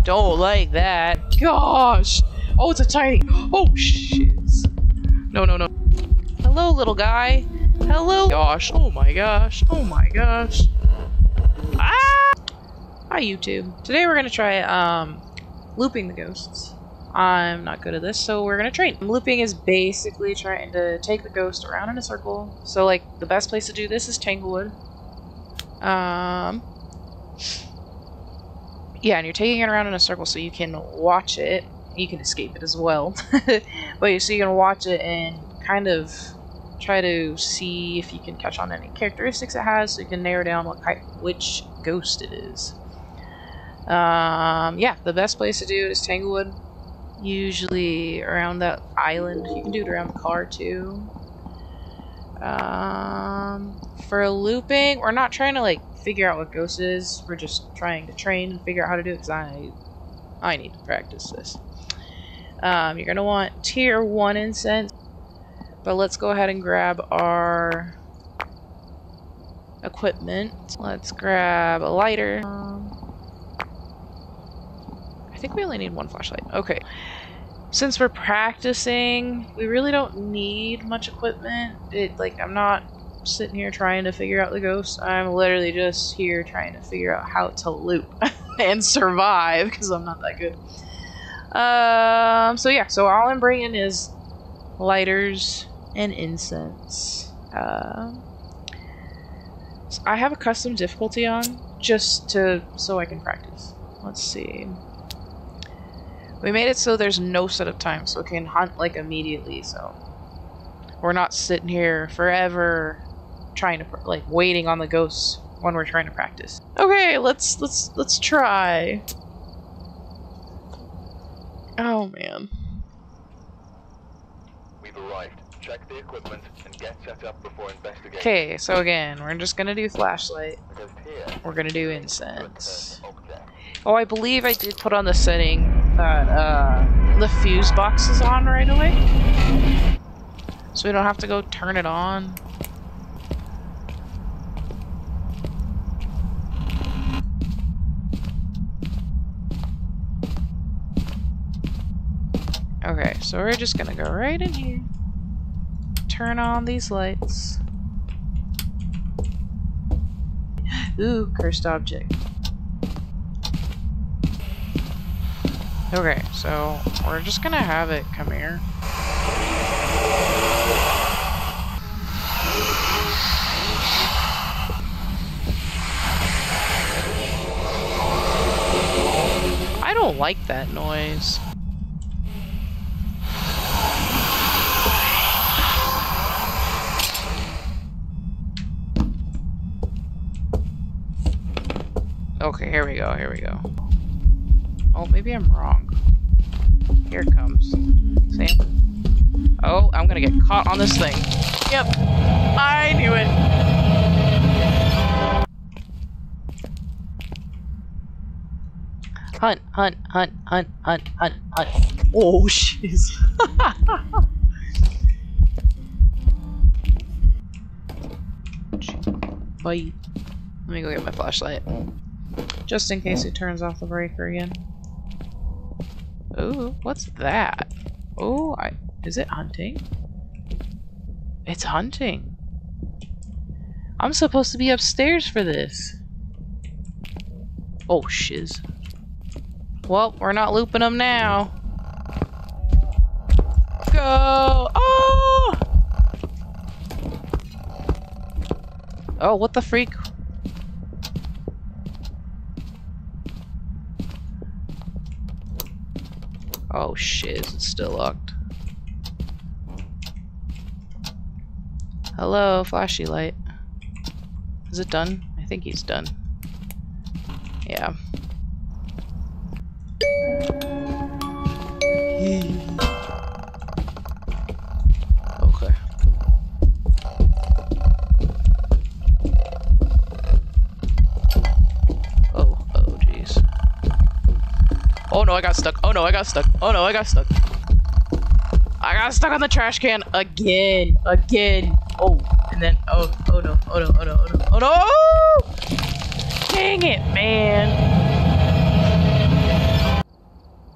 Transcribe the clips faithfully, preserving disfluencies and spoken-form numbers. I don't like that. Gosh! Oh, it's a tiny. Oh, shit. No, no, no. Hello, little guy. Hello. Gosh. Oh my gosh. Oh my gosh. Ah! Hi, YouTube. Today we're gonna try um looping the ghosts. I'm not good at this, so we're gonna train. Looping is basically trying to take the ghost around in a circle. So, like, the best place to do this is Tanglewood. Um. Yeah, and you're taking it around in a circle so you can watch it. You can escape it as well. But so you can watch it and kind of try to see if you can catch on any characteristics it has, so you can narrow down what type, which ghost it is. Um, yeah, the best place to do it is Tanglewood. Usually around that island. You can do it around the car too. Um, for looping, we're not trying to like figure out what ghost is. We're just trying to train and figure out how to do it, because I, I need to practice this. Um, you're gonna want tier one incense, but let's go ahead and grab our equipment. Let's grab a lighter. Um, I think we only need one flashlight. Okay. Since we're practicing, we really don't need much equipment. It like I'm not sitting here trying to figure out the ghost. I'm literally just here trying to figure out how to loop and survive, because I'm not that good. Um, so yeah, so all I'm bringing is lighters and incense. Uh, so I have a custom difficulty on just to so I can practice. Let's see. We made it so there's no set of time, so it can hunt like immediately. So we're not sitting here forever trying to like waiting on the ghosts when we're trying to practice. Okay, let's let's let's try. Oh, man. We've arrived. Check the equipment and get set up before investigating. Okay, so again, we're just gonna do flashlight. We're gonna do incense. Oh, I believe I did put on the setting that uh, the fuse box is on right away, so we don't have to go turn it on. Okay, so we're just gonna go right in here, turn on these lights. Ooh, cursed object. Okay, so we're just gonna have it come here. I don't like that noise. Okay, here we go, here we go. Oh, maybe I'm wrong. Here it comes. See? Oh, I'm gonna get caught on this thing. Yep. I knew it. Hunt, hunt, hunt, hunt, hunt, hunt, hunt. Oh, jeez. Bye. Let me go get my flashlight. Just in case it turns off the breaker again. Ooh, what's that? Oh, I is it hunting? It's hunting. I'm supposed to be upstairs for this. Oh, shiz. Well, we're not looping them now. Go! Oh! Oh, what the freak? Oh shiz, it's still locked. Hello, flashy light. Is it done? I think he's done. Yeah. Okay. Oh, oh jeez. Oh no, I got stuck. Oh no, I got stuck. Oh no, I got stuck. I got stuck on the trash can again. Again. Oh, and then, oh, oh no, oh no, oh no, oh no, oh no! Dang it, man.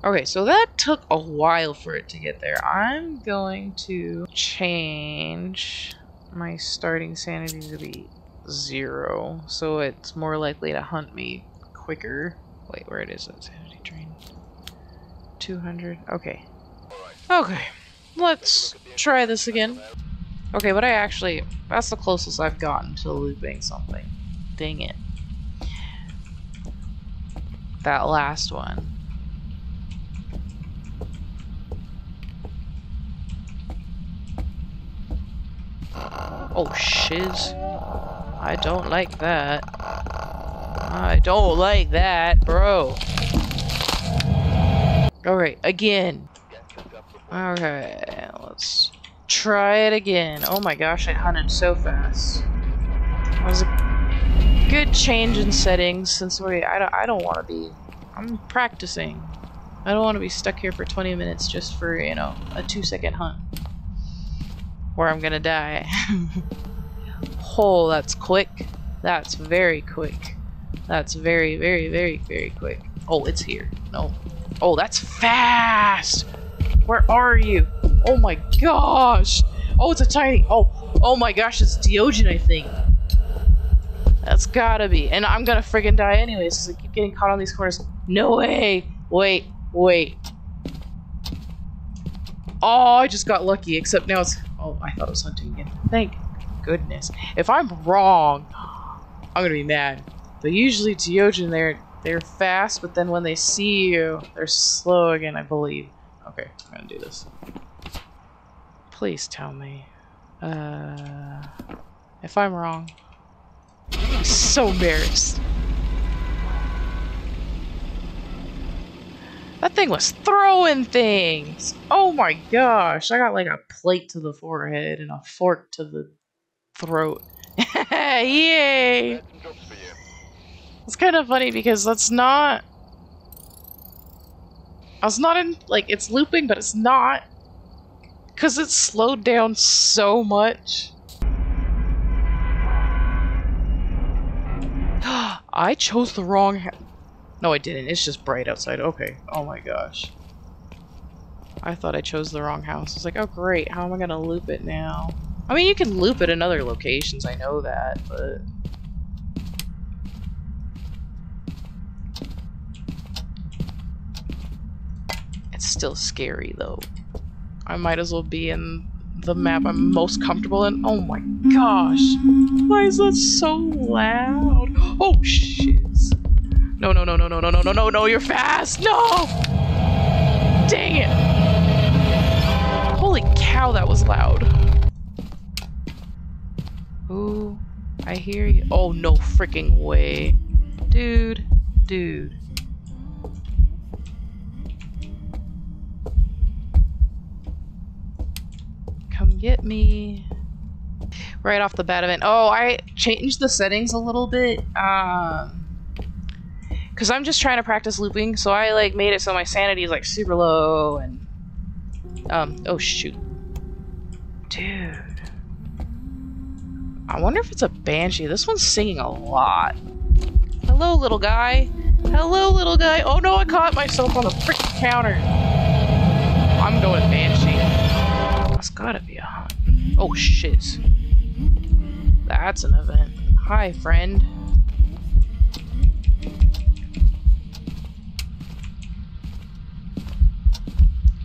Okay, so that took a while for it to get there. I'm going to change my starting sanity to be zero, so it's more likely to hunt me quicker. Wait, where it is that sanity drain? two hundred, okay. Okay, let's try this again. Okay, but I actually, that's the closest I've gotten to looping something. Dang it. That last one. Oh, shiz. I don't like that. I don't like that, bro. Alright, again. Okay, let's try it again. Oh my gosh, I hunted so fast. That was a good change in settings since we, I don't, I don't want to be... I'm practicing. I don't want to be stuck here for twenty minutes just for, you know, a two second hunt. Where I'm gonna die. Oh, that's quick. That's very quick. That's very, very, very, very quick. Oh, it's here. No. Oh, that's fast! Where are you? Oh my gosh! Oh, it's a tiny... Oh, oh my gosh, it's Deogen, I think. That's gotta be. And I'm gonna friggin' die anyways, because I keep getting caught on these corners. No way! Wait, wait. Oh, I just got lucky, except now it's... Oh, I thought it was hunting again. Thank goodness. If I'm wrong, I'm gonna be mad. But usually Deogen, they're they're fast, but then when they see you, they're slow again, I believe. Okay, I'm gonna do this. Please tell me. Uh, if I'm wrong. I'm so embarrassed. That thing was throwing things! Oh my gosh, I got like a plate to the forehead and a fork to the throat. Yay! It's kind of funny because that's not... I was not in, like, it's looping, but it's not. Because it's slowed down so much. I chose the wrong ha- No, I didn't. It's just bright outside. Okay. Oh my gosh. I thought I chose the wrong house. I was like, oh great, how am I gonna loop it now? I mean, you can loop it in other locations, I know that, but... It's still scary, though. I might as well be in the map I'm most comfortable in. Oh my gosh! Why is that so loud? Oh, shit! No, no, no, no, no, no, no, no, no, no, you're fast! No! Dang it! Holy cow, that was loud. Ooh, I hear you. Oh, no freaking way. Dude, dude. Come get me. Right off the bat of it. Oh, I changed the settings a little bit. Um... Because I'm just trying to practice looping, so I like made it so my sanity is like super low and um oh shoot. Dude. I wonder if it's a banshee. This one's singing a lot. Hello little guy. Hello little guy. Oh no, I caught myself on the frickin' counter. I'm going banshee. That's gotta be a hunt. Oh shit. That's an event. Hi friend.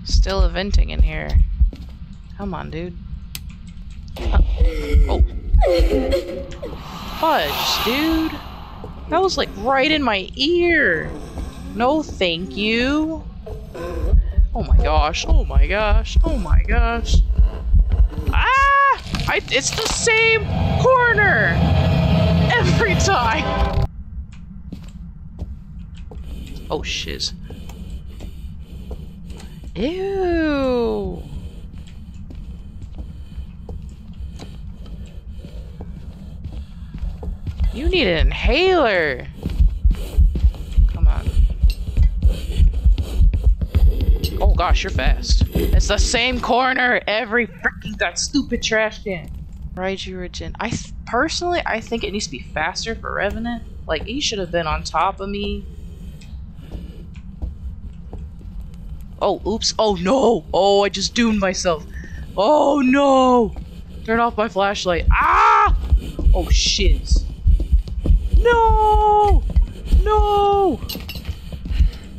Still eventing in here. Come on, dude. Uh, oh. Fudge, dude. That was like right in my ear. No, thank you. Oh my gosh. Oh my gosh. Oh my gosh. Ah! I, it's the same corner every time. Oh, shiz. Ew. You need an inhaler. Come on. Oh gosh, you're fast. It's the same corner every freaking that stupid trash can. Raiju Regin. I th personally, I think it needs to be faster for Revenant. Like he should have been on top of me. Oh, oops. Oh, no. Oh, I just doomed myself. Oh, no. Turn off my flashlight. Ah! Oh, shiz. No! No!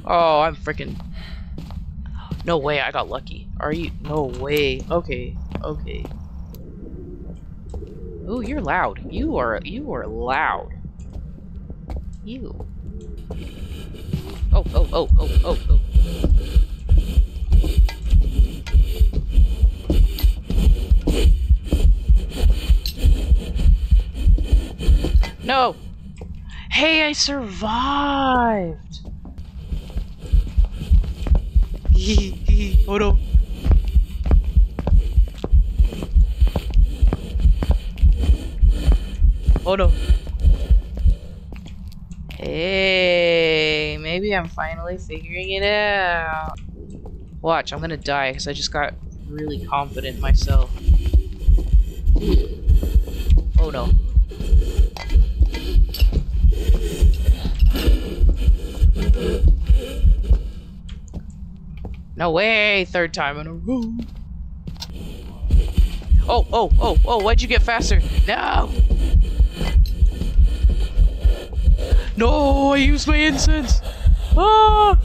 Oh, I'm freaking... No way, I got lucky. Are you... No way. Okay. Okay. Ooh, you're loud. You are... You are loud. You. Oh, oh, oh, oh, oh, oh. No! Hey, I survived! Oh no. Oh no. Hey, maybe I'm finally figuring it out. Watch, I'm gonna die because I just got really confident in myself. Oh no. No way! Third time in a row. Oh, oh, oh, oh! Why'd you get faster? No! No! I used my incense. Ah!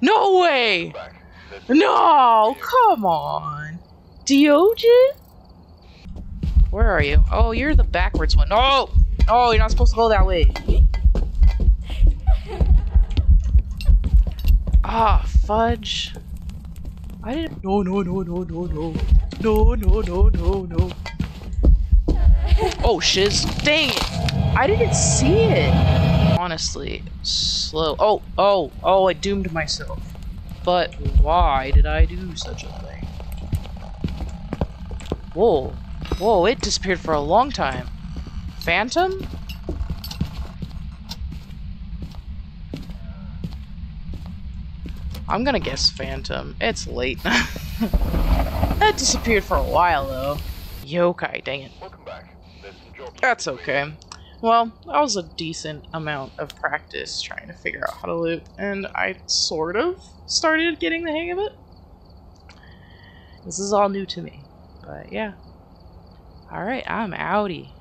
No way! No! Come on, Deogen. Where are you? Oh, you're the backwards one. No! Oh, you're not supposed to go that way. Ah, fudge. I didn't. No, no, no, no, no, no. No, no, no, no, no. Oh, shiz. Dang it. I didn't see it. Honestly, slow. Oh, oh, oh, I doomed myself. But why did I do such a thing? Whoa. Whoa, it disappeared for a long time. Phantom? I'm gonna guess Phantom. It's late. That disappeared for a while though. Yokai, dang it. Welcome back. That's okay. Well, that was a decent amount of practice trying to figure out how to loot, and I sort of started getting the hang of it. This is all new to me, but yeah. Alright, I'm outie.